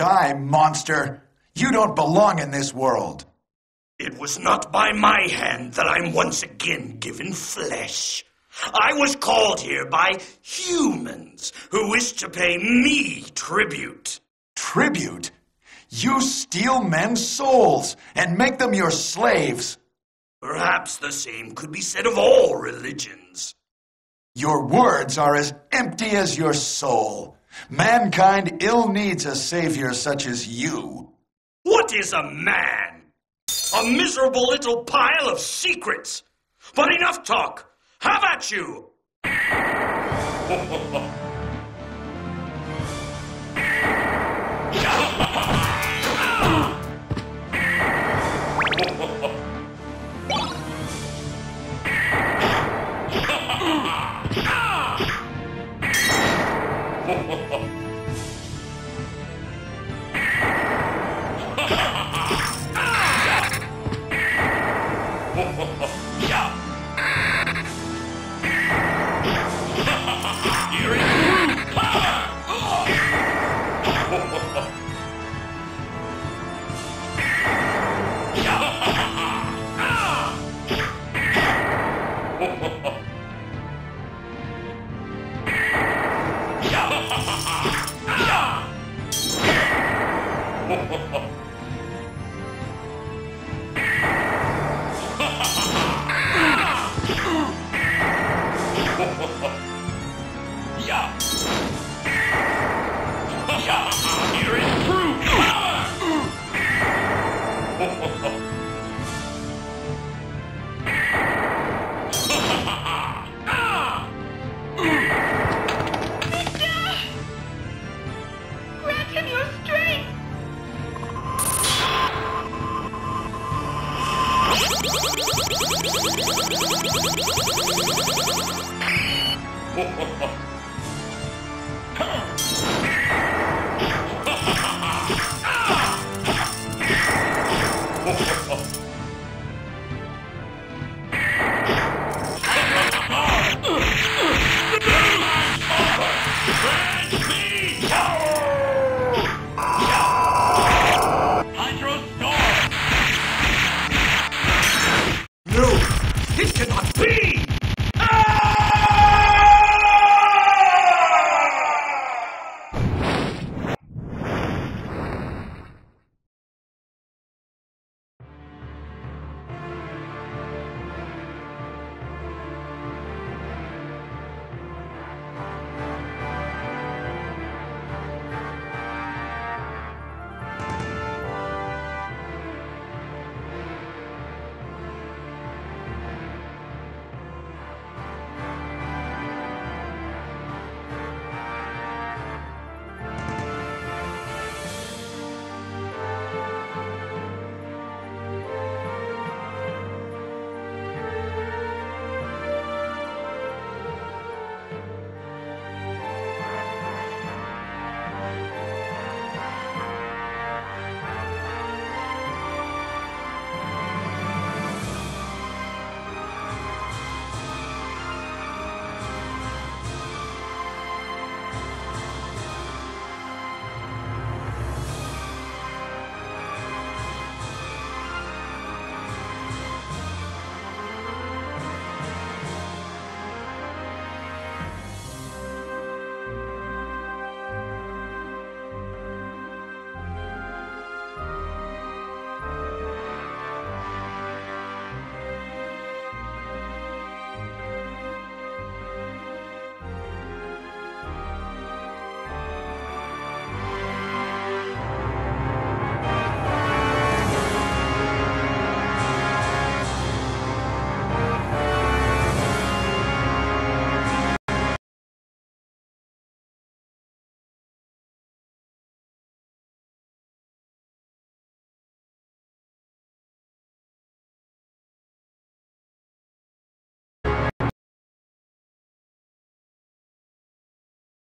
Die, monster! You don't belong in this world! It was not by my hand that I'm once again given flesh. I was called here by humans who wish to pay me tribute. Tribute? You steal men's souls and make them your slaves. Perhaps the same could be said of all religions. Your words are as empty as your soul. Mankind ill needs a savior such as you. What is a man? A miserable little pile of secrets. But enough talk. How about you? Ho, ho, ho.